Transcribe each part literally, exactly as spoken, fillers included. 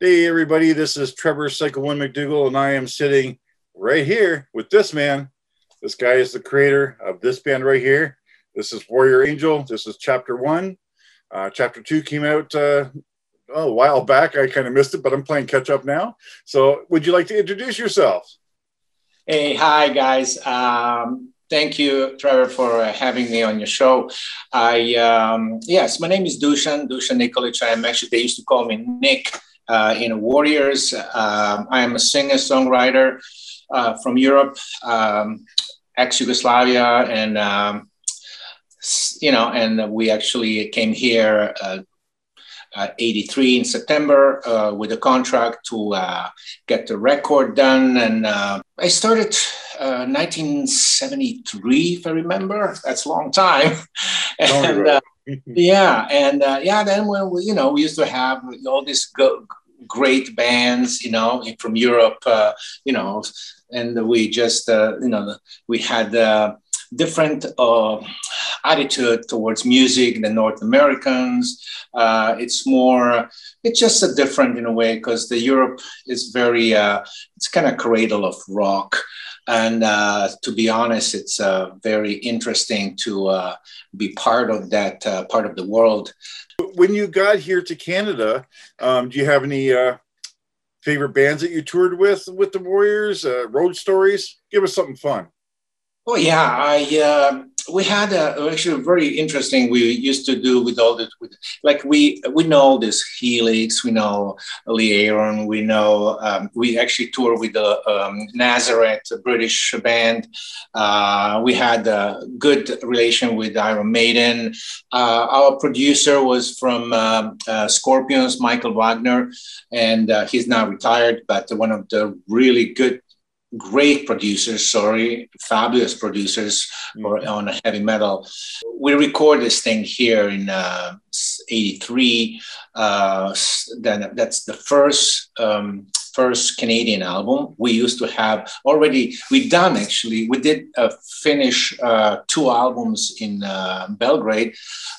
Hey, everybody, this is Trevor Cycle One McDougall, and I am sitting right here with this man. This guy is the creator of this band right here. This is Warrior Angel. This is Chapter One. Uh, chapter Two came out uh, a while back. I kind of missed it, but I'm playing catch up now. So would you like to introduce yourself? Hey, hi, guys. Um, thank you, Trevor, for uh, having me on your show. I um, Yes, my name is Dusan, Dusan Nikolic. I am actually, they used to call me Nick. Uh, in Warriors. Um, I am a singer-songwriter uh, from Europe, um, ex-Yugoslavia, and, um, you know, and we actually came here uh, at eighty-three in September uh, with a contract to uh, get the record done. And uh, I started uh, nineteen seventy-three, if I remember. That's a long time. and, uh, yeah, and uh, yeah, then when we, you know, we used to have all these go great bands, you know, from Europe, uh, you know, and we just, uh, you know, we had uh, different uh, attitude towards music than North Americans. Uh, it's more, it's just a different in a way because the Europe is very, uh, it's kind of cradle of rock. And uh, to be honest, it's uh, very interesting to uh, be part of that uh, part of the world. When you got here to Canada, um, do you have any uh, favorite bands that you toured with, with the Warriors, uh, road stories? Give us something fun. Oh, yeah. I, uh, we had a, actually very interesting, we used to do with all the, with, like we, we know this Helix, we know Lee Aaron, we know, um, we actually toured with the um, Nazareth, a British band. Uh, we had a good relation with Iron Maiden. Uh, our producer was from um, uh, Scorpions, Michael Wagner, and uh, he's now retired, but one of the really good great producers, sorry, fabulous producers mm-hmm. on heavy metal. We record this thing here in uh, eighty-three. Uh, then that's the first um, first Canadian album. We used to have already, we done actually, we did uh, finish uh, two albums in uh, Belgrade.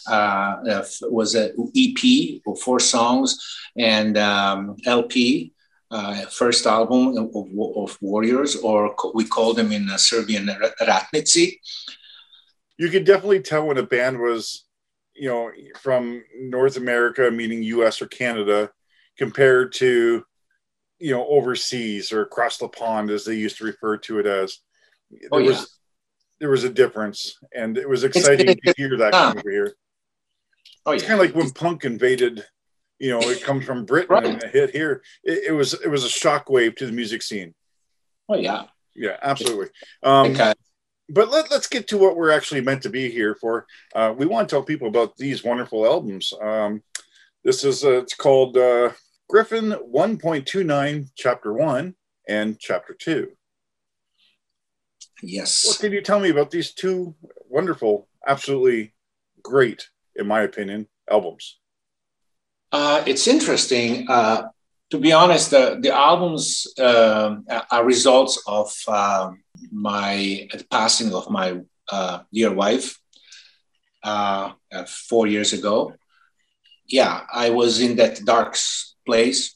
Uh, it was an E P or four songs and um, L P. Uh, first album of, of Warriors, or co we call them in uh, Serbian Ratnici. You could definitely tell when a band was, you know, from North America, meaning U S or Canada, compared to, you know, overseas or across the pond, as they used to refer to it as. There oh, yeah. was there was a difference, and it was exciting it's, it's, to hear that uh, come over here. Oh, it's yeah. kind of like when punk invaded. You know, it comes from Britain right. and it hit here. It, it was it was a shockwave to the music scene. Oh yeah, yeah, absolutely. Um, okay. But let, let's get to what we're actually meant to be here for. Uh, we want to tell people about these wonderful albums. Um, this is uh, it's called uh, Griffin one point two nine, Chapter One and Chapter Two. Yes. What can you tell me about these two wonderful, absolutely great, in my opinion, albums? Uh, it's interesting. Uh, to be honest, uh, the albums uh, are results of uh, my uh, passing of my uh, dear wife uh, uh, four years ago. Yeah, I was in that dark place.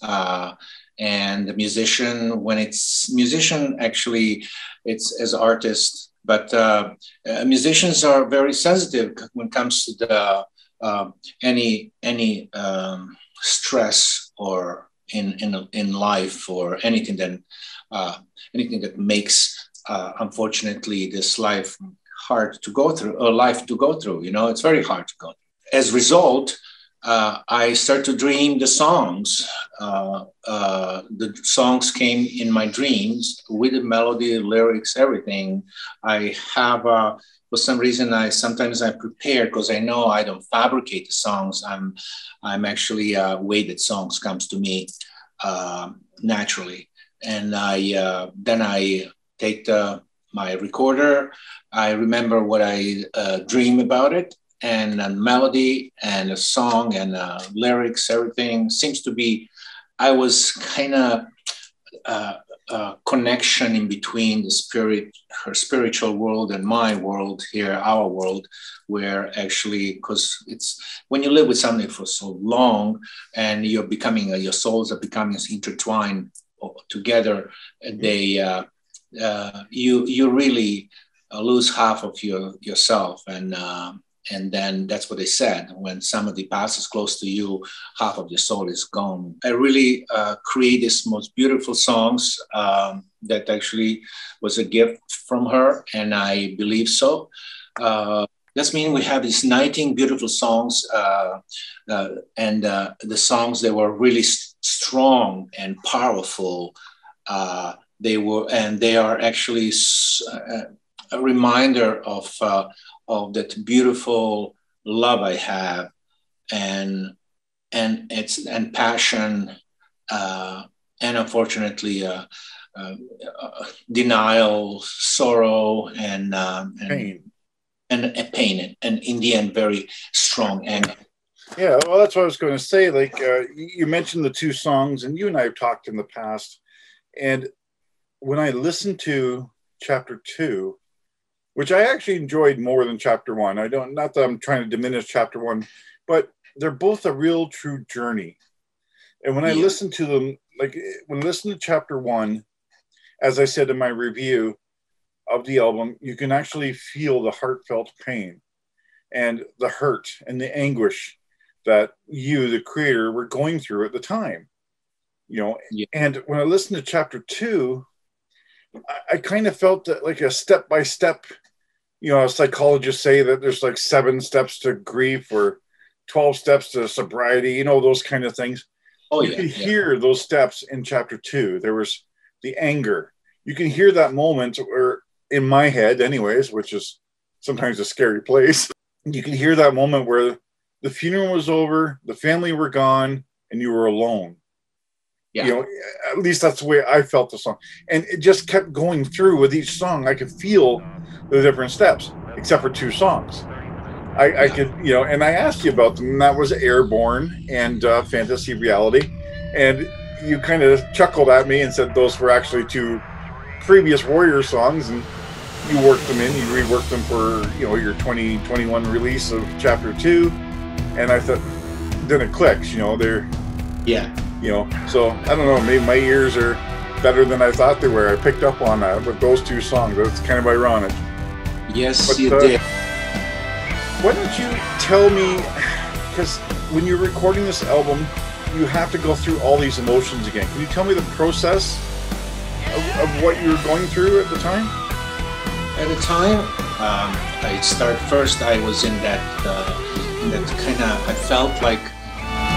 Uh, and the musician, when it's musician, actually, it's as artist, but uh, uh, musicians are very sensitive when it comes to the Uh, any any um, stress or in in in life or anything that uh, anything that makes uh, unfortunately this life hard to go through or life to go through. You know, it's very hard to go through. As a result, uh, I started to dream the songs. Uh, uh, the songs came in my dreams with the melody, lyrics, everything. I have a. For some reason, I sometimes I prepare because I know I don't fabricate the songs. I'm, I'm actually a way that songs comes to me uh, naturally, and I uh, then I take the, my recorder. I remember what I uh, dream about it, and a melody, and a song, and uh, lyrics. Everything seems to be. I was kind of. Uh, uh, connection in between the spirit, her spiritual world, and my world here, our world, where actually, because it's when you live with something for so long and you're becoming, uh, your souls are becoming intertwined together, they, uh, uh, you, you really lose half of your yourself, and. Uh, And then that's what they said. When somebody passes close to you, half of your soul is gone. I really uh, created this most beautiful songs um, that actually was a gift from her. And I believe so. Uh, that's mean we have these nineteen beautiful songs. Uh, uh, and uh, the songs that were really s- strong and powerful. Uh, they were, and they are actually s- uh, a reminder of, uh, of that beautiful love I have, and and it's and passion, uh, and unfortunately uh, uh, uh, denial, sorrow, and um, and, pain. and and pain, and in the end, very strong anger. Yeah, well, that's what I was going to say. Like uh, you mentioned the two songs, and you and I have talked in the past. And when I listened to Chapter Two, which I actually enjoyed more than Chapter One. I don't, not that I'm trying to diminish Chapter One, but they're both a real true journey. And when yeah. I listen to them, like when I listen to Chapter One, as I said in my review of the album, you can actually feel the heartfelt pain and the hurt and the anguish that you, the creator, were going through at the time. You know, yeah. And when I listen to Chapter Two, I, I kind of felt that like a step by step. You know, psychologists say that there's like seven steps to grief or twelve steps to sobriety, you know, those kind of things. Oh, you yeah, can yeah. hear those steps in Chapter Two. There was the anger. You can hear that moment, or in my head anyways, which is sometimes a scary place. You can hear that moment where the funeral was over, the family were gone, and you were alone. Yeah. You know, at least that's the way I felt the song. And it just kept going through with each song. I could feel the different steps, except for two songs. I, yeah. I could, you know, and I asked you about them, and that was Airborne and uh, Fantasy Reality. And you kind of chuckled at me and said those were actually two previous Warrior songs, and you worked them in, you reworked them for, you know, your twenty twenty-one release of Chapter Two. And I thought, then it clicks, you know, they're, yeah. You know, so I don't know, maybe my ears are better than I thought they were. I picked up on that with those two songs. That's kind of ironic. Yes, but, you uh, did. Why don't you tell me, because when you're recording this album, you have to go through all these emotions again. Can you tell me the process of, of what you were going through at the time? At the time, um, I start first, I was in that, uh, in that kind of, I felt like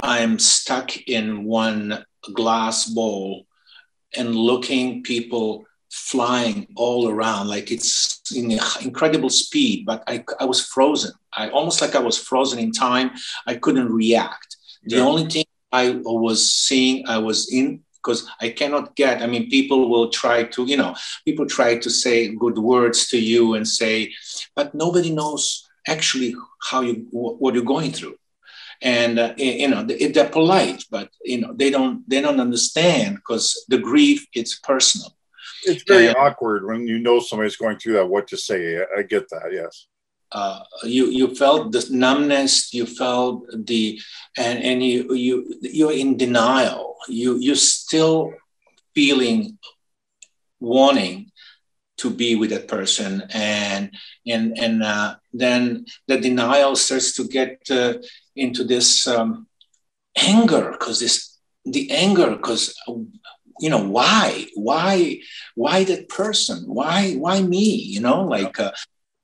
I'm stuck in one glass bowl and looking people flying all around, like it's in incredible speed, but I, I was frozen. I almost like I was frozen in time. I couldn't react. The yeah. only thing I was seeing, I was in, because I cannot get, I mean, people will try to, you know, people try to say good words to you and say, but nobody knows actually how you, what you're going through. And uh, you know, they're polite, but you know, they don't they don't understand, because the grief, it's personal. It's very and, awkward when you know somebody's going through that. What to say? I get that. Yes. Uh, you you felt the numbness. You felt the and and you you you're in denial. You you're still feeling, wanting to be with that person, and and and uh, then the denial starts to get. Uh, into this um, anger, because this, the anger, because, you know, why, why, why that person, why, why me, you know, like, uh,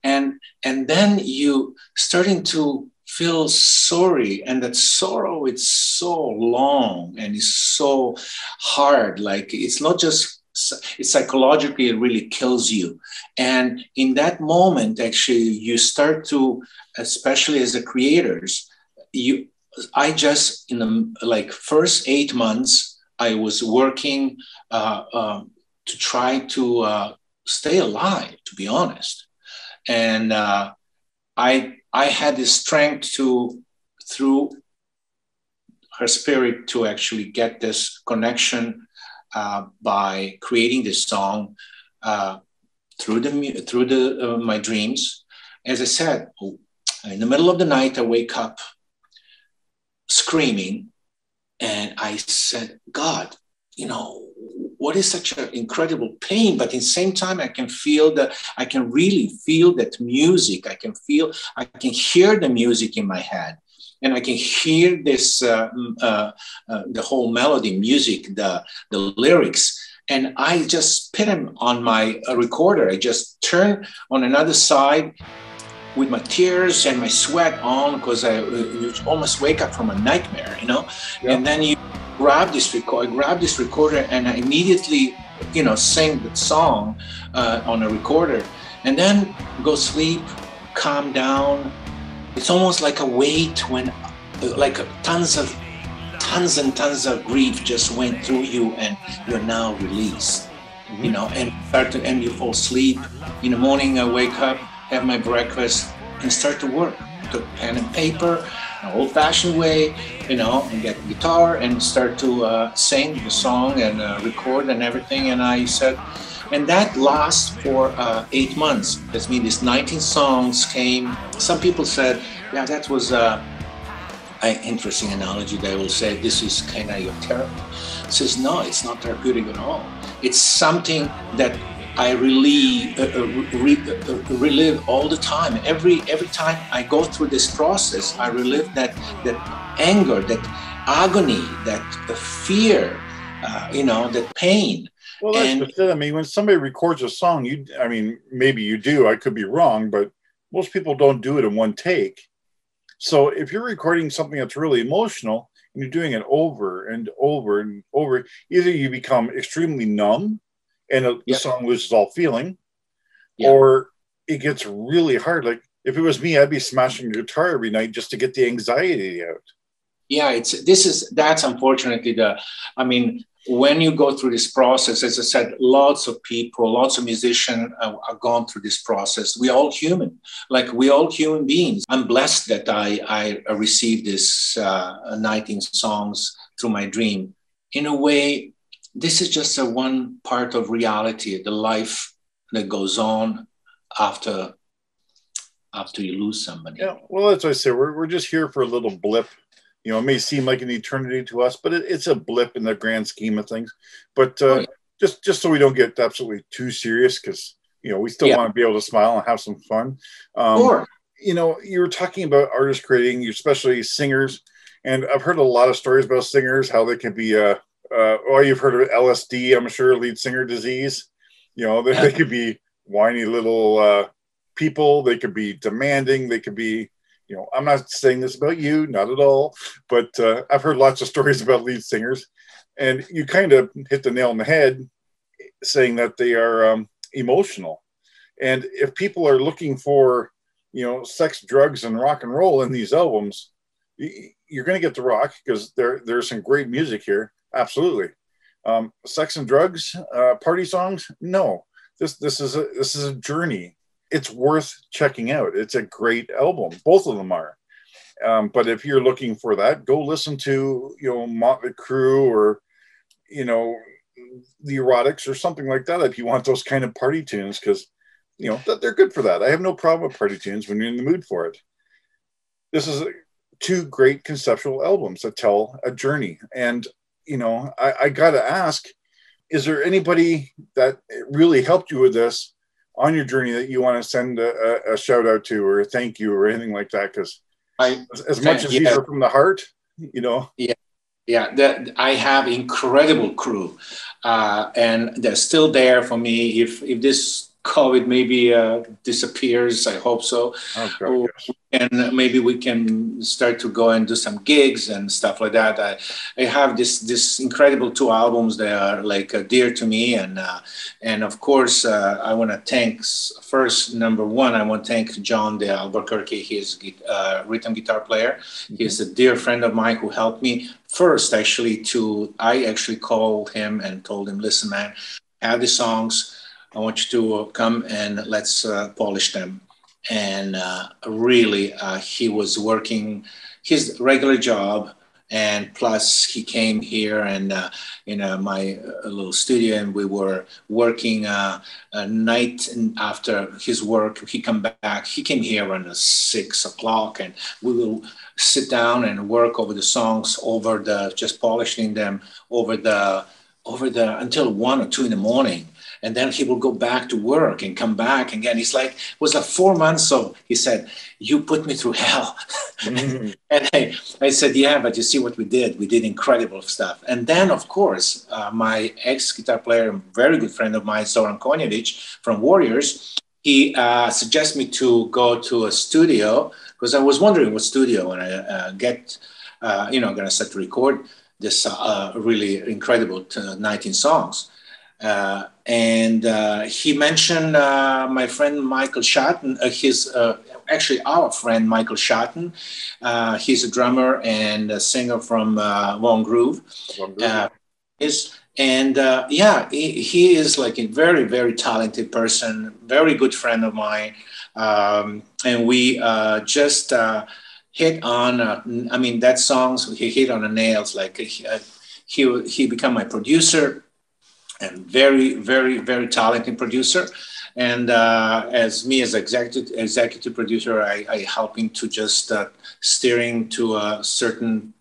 and, and then you starting to feel sorry, and that sorrow, it's so long and it's so hard. Like, it's not just, it's psychologically, it really kills you. And in that moment, actually, you start to, especially as the creators, You, I just in the like first eight months, I was working uh, uh, to try to uh, stay alive, to be honest. And uh, I I had the strength to through her spirit to actually get this connection uh, by creating this song uh, through the through the uh, my dreams. As I said, in the middle of the night, I wake up screaming, and I said, God, you know, what is such an incredible pain? But in the same time, I can feel that, I can really feel that music. I can feel, I can hear the music in my head. And I can hear this, uh, uh, uh, the whole melody, music, the, the lyrics. And I just put them on my uh, recorder. I just turn on another side with my tears and my sweat on, because I you almost wake up from a nightmare, you know? Yeah. And then you grab this record, I grab this recorder, and I immediately, you know, sing the song uh, on a recorder, and then go sleep, calm down. It's almost like a weight when, like tons of, tons and tons of grief just went through you, and you're now released, mm-hmm. you know, and start to, and you fall asleep. In the morning, I wake up, have my breakfast, and start to work. Took pen and paper, an old-fashioned way, you know, and get a guitar and start to uh, sing the song and uh, record and everything. And I said, and that lasts for uh, eight months. That means these nineteen songs came. Some people said, yeah, that was uh, an interesting analogy. They will say, this is kind of your therapy. I says, no, it's not therapeutic at all. It's something that I relive, uh, re, uh, relive all the time. Every every time I go through this process, I relive that that anger, that agony, that uh, fear, uh, you know, that pain. Well, that's and, just it. I mean, when somebody records a song, you, I mean, maybe you do. I could be wrong, but most people don't do it in one take. So if you're recording something that's really emotional and you're doing it over and over and over, either you become extremely numb, and a, yeah. the song loses all feeling, yeah. or it gets really hard. Like if it was me, I'd be smashing the guitar every night just to get the anxiety out. Yeah, it's this is that's unfortunately the. I mean, when you go through this process, as I said, lots of people, lots of musicians are, are gone through this process. We're all human, like we're all human beings. I'm blessed that I I received this uh, nineteen songs through my dream. In a way, this is just a one part of reality, the life that goes on after after you lose somebody. Yeah, well, as I say, we're, we're just here for a little blip. You know, it may seem like an eternity to us, but it, it's a blip in the grand scheme of things. But uh, oh, yeah. just, just so we don't get absolutely too serious, because, you know, we still yeah. want to be able to smile and have some fun. Um, sure. You know, you were talking about artists creating, especially singers. And I've heard a lot of stories about singers, how they can be... Uh, Uh, well, you've heard of L S D, I'm sure, lead singer disease. You know, they, they could be whiny little uh, people. They could be demanding. They could be, you know, I'm not saying this about you, not at all. But uh, I've heard lots of stories about lead singers. And you kind of hit the nail on the head saying that they are um, emotional. And if people are looking for, you know, sex, drugs, and rock and roll in these albums, you're going to get the rock because there there's some great music here. Absolutely. Um, sex and drugs, uh, party songs. No, this, this is a, this is a journey. It's worth checking out. It's a great album. Both of them are. Um, but if you're looking for that, go listen to, you know, Motley Crue or, you know, the Erotics or something like that. If you want those kind of party tunes, cause you know, that they're good for that. I have no problem with party tunes when you're in the mood for it. This is two great conceptual albums that tell a journey. And, you know, I, I got to ask, is there anybody that really helped you with this on your journey that you want to send a, a shout out to or a thank you or anything like that? Because as, as much as yeah. these are from the heart, you know. Yeah, yeah. The, I have incredible crew uh, and they're still there for me. If, if this COVID maybe uh, disappears, I hope so. Oh, God, yes. And maybe we can start to go and do some gigs and stuff like that. I, I have this this incredible two albums that are like uh, dear to me, and uh, and of course uh, I want to thank first number one. I want to thank John De Albuquerque. He's a uh, rhythm guitar player. Mm-hmm. He's a dear friend of mine who helped me first. Actually, to I actually called him and told him, listen, man, I have the songs. I want you to come and let's uh, polish them. And uh, really, uh, he was working his regular job, and plus he came here and uh, in uh, my uh, little studio, and we were working uh, a night after his work. He come back. He came here around six o'clock, and we will sit down and work over the songs, over the just polishing them over the over the until one or two in the morning. And then he will go back to work and come back again. It's like, it was like four months. So he said, you put me through hell. Mm-hmm. And I, I said, yeah, but you see what we did. We did incredible stuff. And then, of course, uh, my ex-guitar player, very good friend of mine, Zoran Konyanovic from Warriors, he uh, suggested me to go to a studio because I was wondering what studio when I uh, get, uh, you know, going to start to record this uh, really incredible nineteen songs. Uh, and uh, he mentioned uh, my friend Michael Schatten, uh, his uh, actually our friend Michael Schatten. Uh, he's a drummer and a singer from uh, Long Groove. Long Groove. Uh, is, and uh, yeah, he, he is like a very, very talented person, very good friend of mine. Um, and we uh, just uh, hit on, uh, I mean, that song, he hit on the nails. Like uh, he, he became my producer. And very, very, very talented producer. And uh, as me as executive executive producer, I, I help him to just uh, steering to uh, certain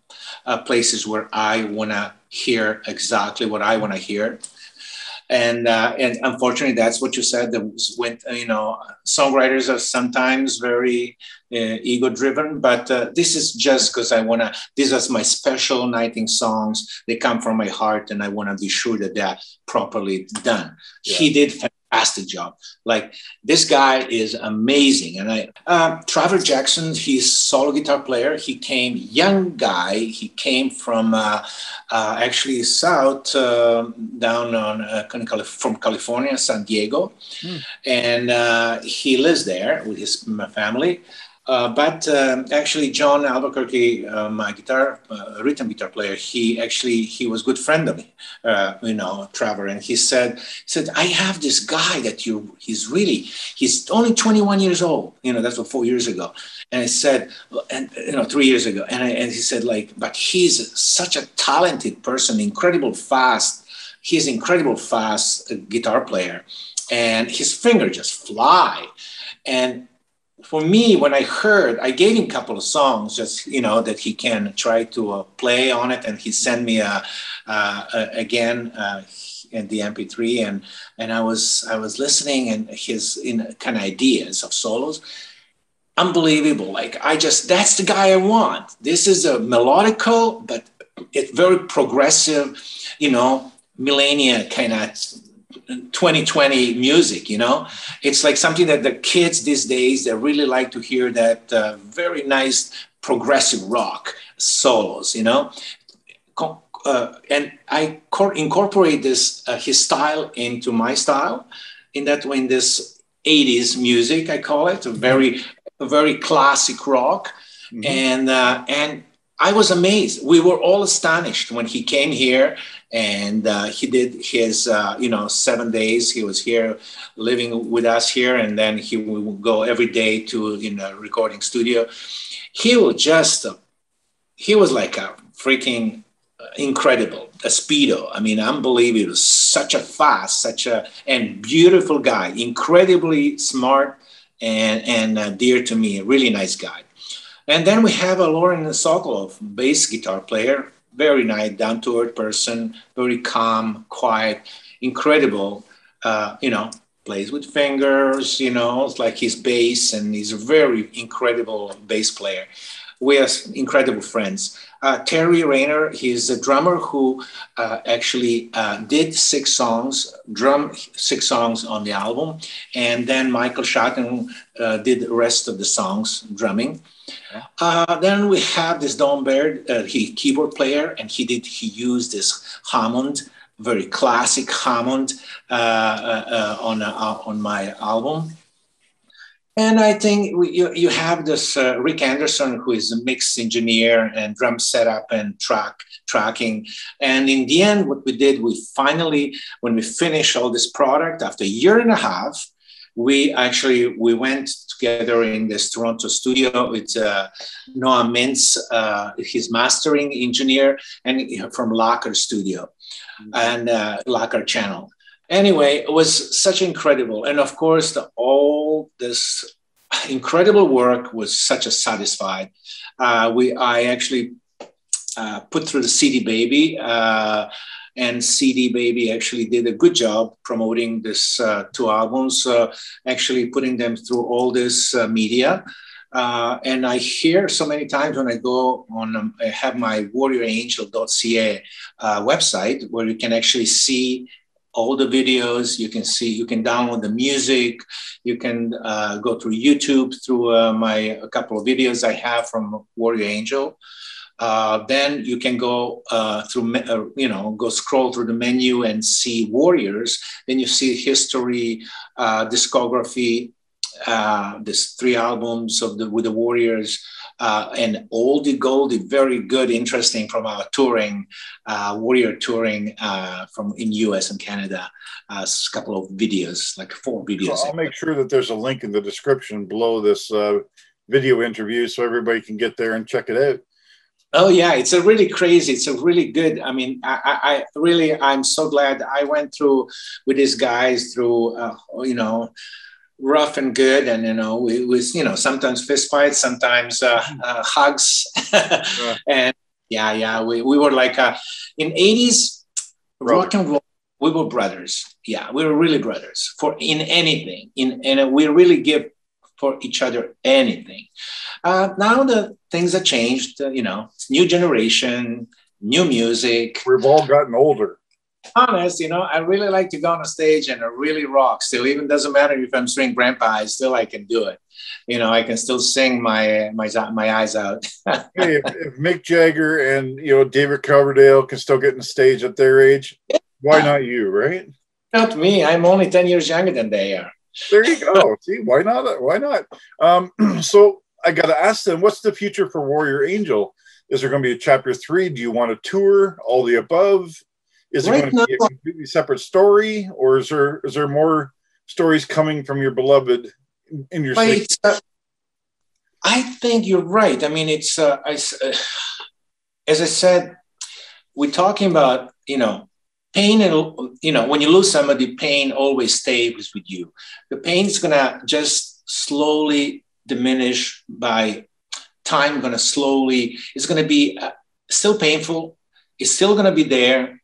uh, places where I want to hear exactly what I want to hear. And uh, and unfortunately, that's what you said. That went, you know, songwriters are sometimes very uh, ego-driven, but uh, this is just because I wanna. These are my special nineteen songs. They come from my heart, and I wanna be sure that they're properly done. Yeah. He did a fantastic job. Like this guy is amazing. And I, uh, Travis Jackson, he's solo guitar player. He came young guy. He came from uh, uh, actually south uh, down on uh, from California, San Diego, mm. and uh, he lives there with his family. Uh, but um, actually, John De Albuquerque, uh, my guitar, uh, rhythm guitar player, he actually he was a good friend of me, uh, you know, Trevor. And he said, he said, I have this guy that you, he's really, he's only twenty-one years old. You know, that's what four years ago. And I said, and you know, three years ago. And I, and he said, like, but he's such a talented person, incredible fast. He's incredible fast guitar player, and his finger just fly, and. For me, when I heard, I gave him a couple of songs, just, you know, that he can try to uh, play on it. And he sent me a, uh, a, again uh, in the M P three. And, and I was I was listening and his in kind of ideas of solos. Unbelievable. Like, I just, that's the guy I want. This is a melodical, but it's very progressive, you know, millennia kind of twenty twenty music, you know, it's like something that the kids these days, they really like to hear that uh, very nice progressive rock solos, you know, Co uh, and I incorporate this, uh, his style into my style in that way, in this eighties music, I call it a very, a very classic rock. Mm-hmm. And, uh, and I was amazed. We were all astonished when he came here. And uh, he did his, uh, you know, seven days. He was here living with us here. And then he would go every day to, you know, recording studio. He was just, uh, he was like a freaking incredible, a speedo. I mean, unbelievable, such a fast, such a, and beautiful guy, incredibly smart and, and uh, dear to me, a really nice guy. And then we have a Lauren Sokolov, bass guitar player, very nice, down-to-earth person, very calm, quiet, incredible, uh, you know, plays with fingers, you know, it's like his bass, and he's a very incredible bass player. We are incredible friends. Uh, Terry Rayner, he's a drummer who uh, actually uh, did six songs, drum six songs on the album, and then Michael Schatten uh, did the rest of the songs, drumming. Uh, then we have this Don Baird, uh, he keyboard player, and he did he used this Hammond, very classic Hammond uh, uh, uh, on uh, on my album. And I think we, you you have this uh, Rick Anderson, who is a mix engineer and drum setup and track tracking. And in the end, what we did, we finally when we finished all this product after a year and a half. we actually, we went together in this Toronto studio with uh, Noah Mintz, uh, his mastering engineer, and from Lacquer Studio mm-hmm. and uh, Lacquer Channel. Anyway, it was such incredible. And of course, the, all this incredible work was such a satisfied. Uh, we, I actually uh, put through the C D Baby, uh, and C D Baby actually did a good job promoting this uh, two albums, uh, actually putting them through all this uh, media. Uh, and I hear so many times when I go on, um, I have my warrior angel dot c a uh, website where you can actually see all the videos, you can see, you can download the music, you can uh, go through YouTube, through uh, my a couple of videos I have from Warrior Angel. Uh, then you can go uh, through, uh, you know, go scroll through the menu and see Warriors. Then you see history, uh, discography, uh, this three albums of the with the Warriors, uh, and all the goldie, very good, interesting from our touring, uh, Warrior touring uh, from in U S and Canada. Uh, a couple of videos, like four videos. Well, I'll make sure that there's a link in the description below this uh, video interview so everybody can get there and check it out. Oh yeah, it's a really crazy. It's a really good. I mean, I, I really, I'm so glad I went through with these guys through, uh, you know, rough and good, and you know, it was, you know, sometimes fist fights, sometimes uh, uh, hugs, yeah. And yeah, yeah, we we were like uh, in eighties rock and roll. We were brothers. Yeah, we were really brothers for in anything. In and we really give for each other anything. Uh, now the things have changed, uh, you know, new generation, new music. We've all gotten older. Honest, you know, I really like to go on a stage and I really rock still. Even doesn't matter if I'm string grandpa, I still, I can do it. You know, I can still sing my my, my eyes out. Hey, if, if Mick Jagger and, you know, David Coverdale can still get on stage at their age, yeah. Why not you, right? Not me. I'm only ten years younger than they are. There you go. See, why not? Why not? Um, so I got to ask them, what's the future for Warrior Angel? Is there going to be a chapter three? Do you want a tour? All the above? Is it right going to be a completely separate story, or is there is there more stories coming from your beloved in, in your? But, uh, I think you're right. I mean, it's uh, I, uh, as I said, we're talking about, you know. Pain, and you know, when you lose somebody, pain always stays with you. The pain's gonna just slowly diminish by time. Gonna slowly, it's gonna be uh, still painful. It's still gonna be there,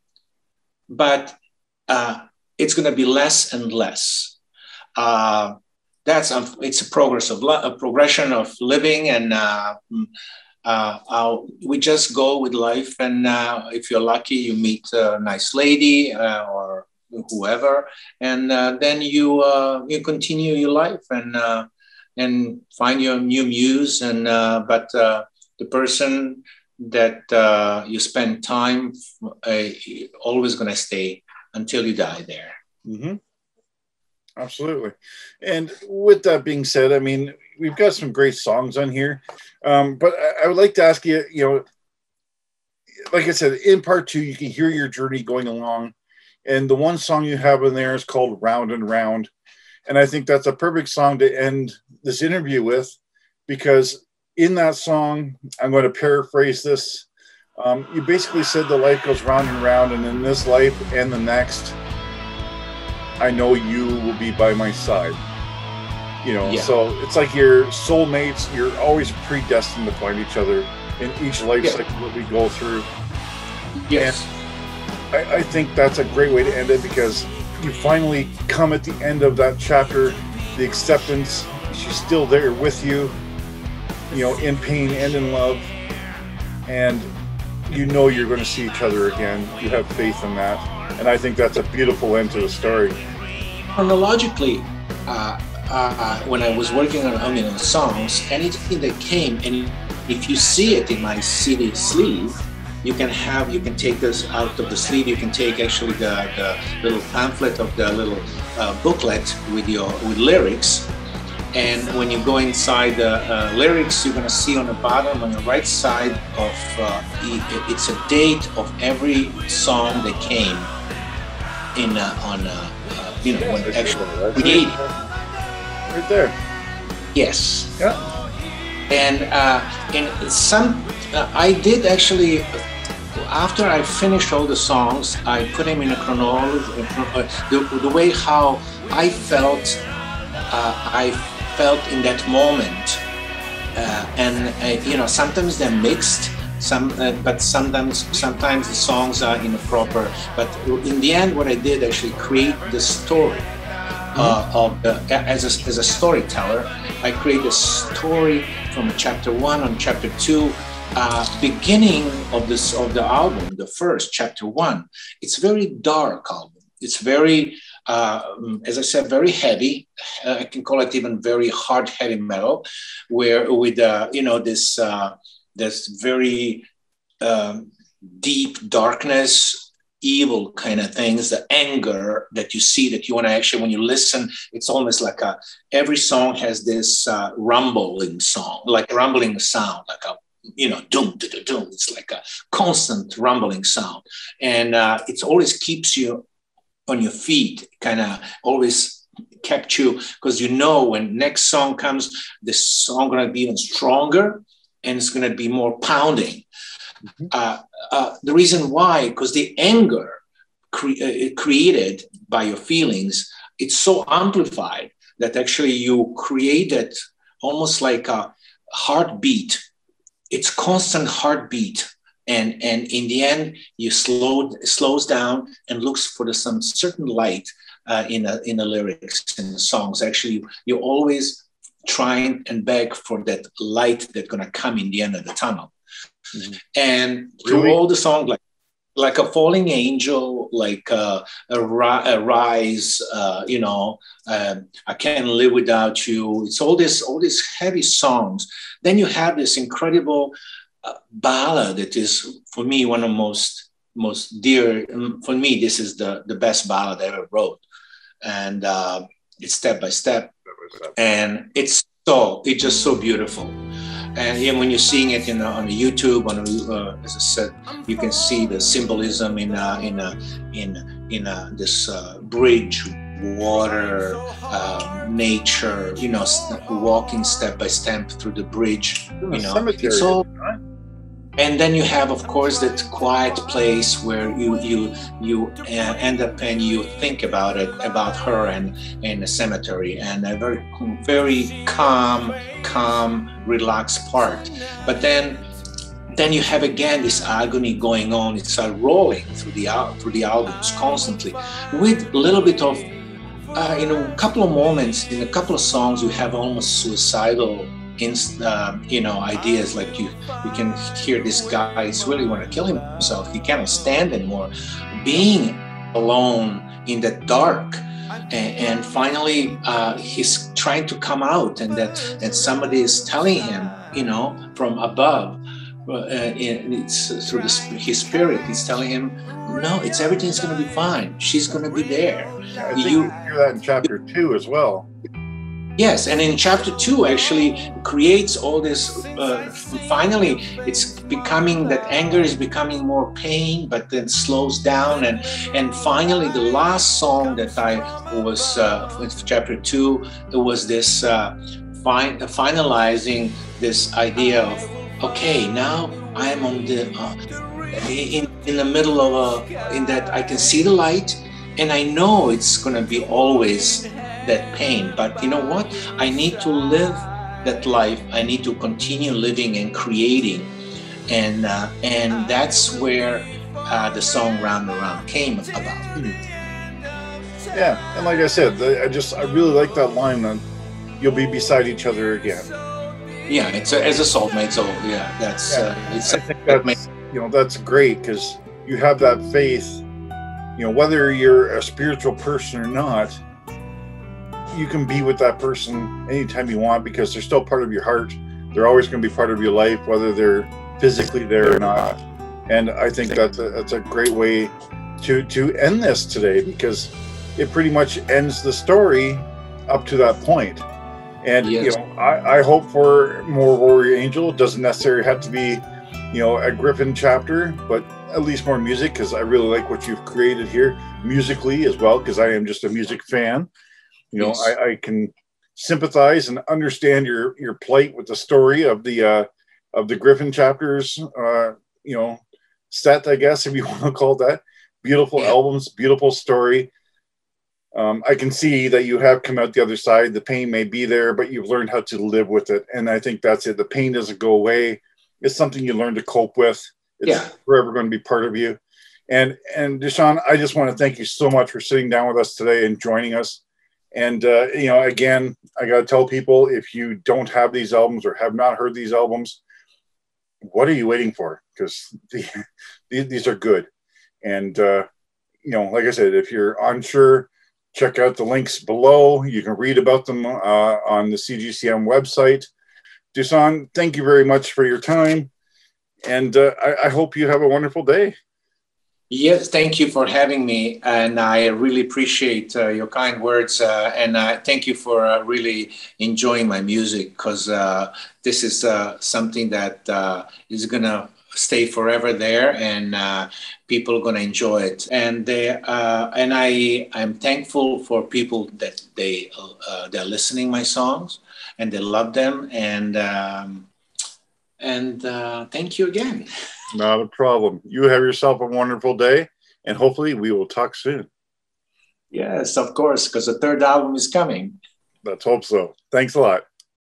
but uh, it's gonna be less and less. Uh, that's um, it's a progress of a progression of living, and uh, Uh, I'll, we just go with life, and uh, if you're lucky, you meet a nice lady uh, or whoever, and uh, then you uh, you continue your life and uh, and find your new muse. And uh, but uh, the person that uh, you spend time uh, always gonna stay until you die there. Mm-hmm. Absolutely. And with that being said, I mean, we've got some great songs on here, um, but I, I would like to ask you, you know, like I said, in part two, you can hear your journey going along, and the one song you have in there is called Round and Round, and I think that's a perfect song to end this interview with, because in that song, I'm going to paraphrase this, um, you basically said the life goes round and round, and in this life and the next, I know you will be by my side. You know, yeah. So it's like your soulmates, you're always predestined to find each other in each life yeah. cycle that we go through. Yes. And I, I think that's a great way to end it, because you finally come at the end of that chapter, the acceptance, she's still there with you, you know, in pain and in love. And you know you're going to see each other again. You have faith in that. And I think that's a beautiful end to the story. Chronologically, uh, uh, when I was working on, I mean, on songs, anything that came, and if you see it in my C D sleeve, you can have, you can take this out of the sleeve. You can take actually the, the little pamphlet of the little uh, booklet with your with lyrics. And when you go inside the uh, lyrics, you're gonna see on the bottom, on the right side of, uh, it's a date of every song that came in uh, on, uh, uh, you know, when actually created. right there. Yes. Yeah. And uh, and some uh, I did actually after I finished all the songs, I put them in a chronology. Uh, the, the way how I felt, uh, I felt in that moment, uh, and uh, you know, sometimes they're mixed. Some, uh, but sometimes, sometimes the songs are improper. But in the end, what I did actually create the story uh, mm-hmm. of the, as a as a storyteller. I create a story from chapter one and chapter two, uh, beginning of this of the album, the first chapter one. It's very dark album. It's very, uh, as I said, very heavy. Uh, I can call it even very hard heavy metal, where with uh, you know this. Uh, This very um, deep darkness, evil kind of things, the anger that you see that you want to actually, when you listen, it's almost like a, every song has this uh, rumbling song, like rumbling sound, like a, you know, doom, da, da, doom. It's like a constant rumbling sound. And uh, it always keeps you on your feet, kind of always kept you, because you know when next song comes, this song going to be even stronger. And it's going to be more pounding. Mm-hmm. uh, uh, the reason why, because the anger cre uh, created by your feelings, it's so amplified that actually you created almost like a heartbeat. It's constant heartbeat. And, and in the end, you slowed, slows down and looks for the, some certain light uh, in, a, in the lyrics and the songs. Actually, you always trying and beg for that light that's gonna come in the end of the tunnel. Mm-hmm. And through really? all the song, like like a falling angel, like a, a, ri a rise, uh, you know, uh, I can't live without you. It's all this, all these heavy songs. Then you have this incredible uh, ballad that is, for me, one of the most most dear. For me, this is the the best ballad I ever wrote, and uh, it's step by step. And it's so it's just so beautiful, and you know, when you're seeing it in, uh, on YouTube, on uh, as I said, you can see the symbolism in uh, in uh, in in uh, this uh, bridge, water, uh, nature. You know, st walking step by step through the bridge. You know, it's all. And then you have, of course, that quiet place where you you you uh, end up and you think about it, about her and and the cemetery, and a very very calm, calm, relaxed part. But then, then you have again this agony going on. It's uh, rolling through the through the albums constantly, with a little bit of, uh, in a couple of moments, in a couple of songs, you have almost suicidal. Inst uh, you know, ideas, like you you can hear this guy is really want to kill himself. He cannot stand anymore being alone in the dark, and, and finally uh, he's trying to come out, and that and somebody is telling him, you know, from above, uh, and it's through the, his spirit, he's telling him, no, it's everything's going to be fine. She's going to be there. Yeah, I think you, you hear that in chapter two as well. Yes, and in chapter two, actually creates all this. Uh, finally, it's becoming that anger is becoming more pain, but then slows down, and and finally, the last song that I was uh, with chapter two, it was this uh, fin finalizing this idea of, okay, now I am on the uh, in in the middle of a, in that I can see the light, and I know it's gonna be always that pain, but you know what? I need to live that life. I need to continue living and creating, and uh, and that's where uh, the song "Round and Round" came about. Yeah, and like I said, I just I really like that line. That you'll be beside each other again. Yeah, it's a, as a soulmate. So yeah, that's yeah, uh, it's. I think that's, you know, that's great, because you have that faith. You know, whether you're a spiritual person or not, you can be with that person anytime you want, because they're still part of your heart. They're always going to be part of your life, whether they're physically there or not. And I think that's a, that's a great way to to end this today, because it pretty much ends the story up to that point. And yes, you know, I, I hope for more Warrior Angel. It doesn't necessarily have to be, you know, a Griffin chapter, but at least more music, because I really like what you've created here musically as well, because I am just a music fan. You know, yes. I, I can sympathize and understand your your plight with the story of the uh, of the Griffin chapters, uh, you know, set, I guess, if you want to call it that. Beautiful yeah. albums, beautiful story. Um, I can see that you have come out the other side. The pain may be there, but you've learned how to live with it. And I think that's it. The pain doesn't go away. It's something you learn to cope with. It's yeah. forever going to be part of you. And, and Dusan, I just want to thank you so much for sitting down with us today and joining us. And, uh, you know, again, I got to tell people, if you don't have these albums or have not heard these albums, what are you waiting for? Because the, these are good. And, uh, you know, like I said, if you're unsure, check out the links below. You can read about them uh, on the C G C M website. Dusan, thank you very much for your time. And uh, I, I hope you have a wonderful day. Yes, thank you for having me. And I really appreciate uh, your kind words. Uh, and uh, thank you for uh, really enjoying my music, because uh, this is uh, something that uh, is going to stay forever there, and uh, people are going to enjoy it. And they, uh, and I, I'm thankful for people that they, uh, they're listening my songs and they love them. And, um, and uh, thank you again. Not a problem. You have yourself a wonderful day, and hopefully we will talk soon. Yes, of course, because the third album is coming. Let's hope so. Thanks a lot.